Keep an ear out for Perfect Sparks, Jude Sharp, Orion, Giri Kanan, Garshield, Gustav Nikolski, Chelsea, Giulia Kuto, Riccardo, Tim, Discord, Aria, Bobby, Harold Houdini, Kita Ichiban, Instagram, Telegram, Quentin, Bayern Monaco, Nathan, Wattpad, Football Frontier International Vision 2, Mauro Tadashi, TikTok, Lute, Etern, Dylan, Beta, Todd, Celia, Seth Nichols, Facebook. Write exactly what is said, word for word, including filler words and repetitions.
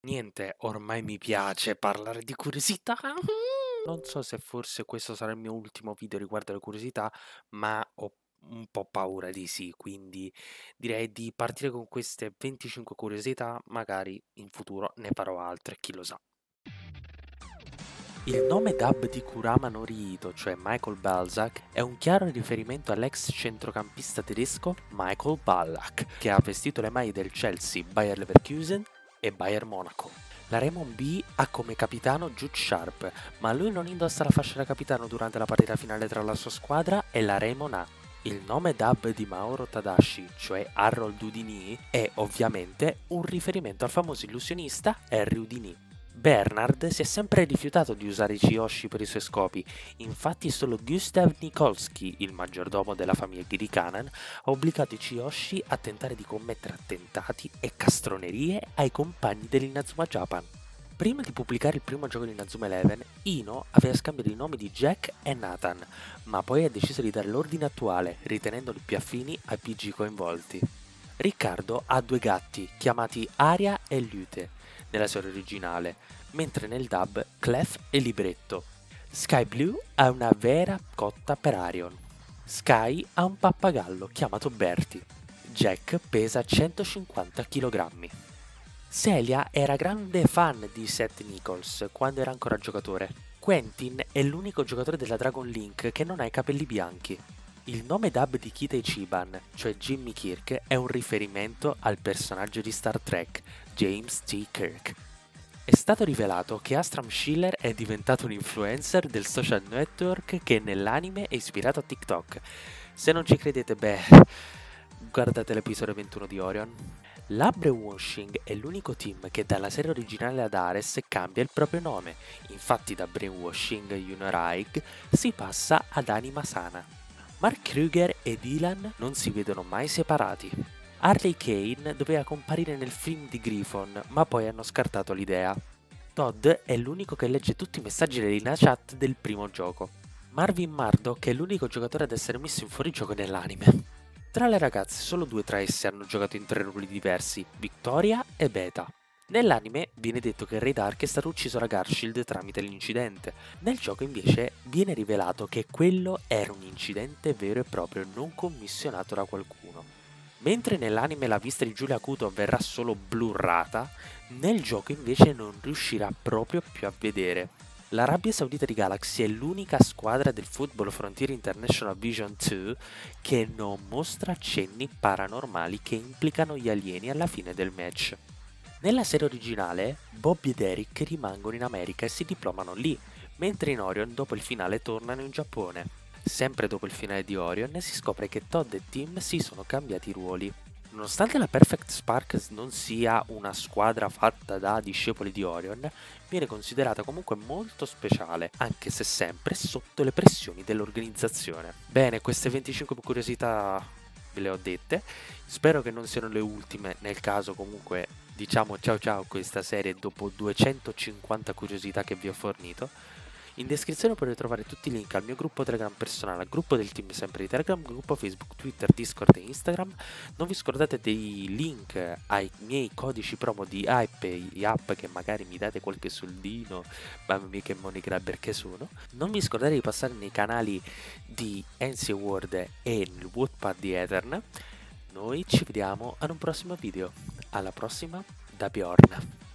Niente, ormai mi piace parlare di curiosità. Non so se forse questo sarà il mio ultimo video riguardo alle curiosità, ma ho un po' paura di sì, quindi direi di partire con queste venticinque curiosità, magari in futuro ne farò altre, chi lo sa. Il nome dub di Kurama Norito, cioè Michael Balzac, è un chiaro riferimento all'ex centrocampista tedesco Michael Ballack, che ha vestito le maglie del Chelsea, Bayer Leverkusen e Bayern Monaco. La Raymond B ha come capitano Jude Sharp, ma lui non indossa la fascia da capitano durante la partita finale tra la sua squadra e la Raymond A. Il nome dub di Mauro Tadashi, cioè Harold Houdini, è ovviamente un riferimento al famoso illusionista Harry Houdini. Bernard si è sempre rifiutato di usare i Chiyoshi per i suoi scopi, infatti solo Gustav Nikolski, il maggiordomo della famiglia Giri Kanan, ha obbligato i Chiyoshi a tentare di commettere attentati e castronerie ai compagni dell'Inazuma Japan. Prima di pubblicare il primo gioco di Inazuma Eleven, Ino aveva scambiato i nomi di Jack e Nathan, ma poi ha deciso di dare l'ordine attuale, ritenendoli più affini ai P G coinvolti. Riccardo ha due gatti, chiamati Aria e Lute, nella serie originale, mentre nel dub Clef e Libretto. Sky Blue ha una vera cotta per Arion. Sky ha un pappagallo chiamato Bertie. Jack pesa centocinquanta chilogrammi. Celia era grande fan di Seth Nichols quando era ancora giocatore. Quentin è l'unico giocatore della Dragon Link che non ha i capelli bianchi. Il nome dub di Kita Ichiban, cioè Jimmy Kirk, è un riferimento al personaggio di Star Trek, James T. Kirk. È stato rivelato che Astram Schiller è diventato un influencer del social network che nell'anime è ispirato a TikTok. Se non ci credete, beh, guardate l'episodio ventuno di Orion. La Brainwashing è l'unico team che dalla serie originale ad Ares cambia il proprio nome, infatti da Brainwashing Unoraig si passa ad Anima Sana. Mark Kruger e Dylan non si vedono mai separati. Harley Kane doveva comparire nel film di Griffon, ma poi hanno scartato l'idea. Todd è l'unico che legge tutti i messaggi della chat del primo gioco. Marvin Murdoch è l'unico giocatore ad essere messo in fuorigioco nell'anime. Tra le ragazze solo due tra esse hanno giocato in tre ruoli diversi, Victoria e Beta. Nell'anime viene detto che il Re Dark è stato ucciso da Garshield tramite l'incidente, nel gioco invece viene rivelato che quello era un incidente vero e proprio non commissionato da qualcuno. Mentre nell'anime la vista di Giulia Kuto verrà solo blurrata, nel gioco invece non riuscirà proprio più a vedere. L'Arabia Saudita di Galaxy è l'unica squadra del Football Frontier International Vision due che non mostra accenni paranormali che implicano gli alieni alla fine del match. Nella serie originale, Bobby ed Eric rimangono in America e si diplomano lì, mentre in Orion dopo il finale tornano in Giappone. Sempre dopo il finale di Orion si scopre che Todd e Tim si sono cambiati i ruoli. Nonostante la Perfect Sparks non sia una squadra fatta da discepoli di Orion, viene considerata comunque molto speciale, anche se sempre sotto le pressioni dell'organizzazione. Bene, queste venticinque curiosità ve le ho dette, spero che non siano le ultime, nel caso comunque diciamo ciao ciao a questa serie dopo duecentocinquanta curiosità che vi ho fornito. In descrizione potete trovare tutti i link al mio gruppo Telegram personale, al gruppo del team sempre di Telegram, gruppo Facebook, Twitter, Discord e Instagram. Non vi scordate dei link ai miei codici promo di app e app che magari mi date qualche soldino, mamma mia che money grabber che sono. Non vi scordate di passare nei canali di N C World e il Wattpad di Etern. Noi ci vediamo ad un prossimo video. Alla prossima da Bjorn.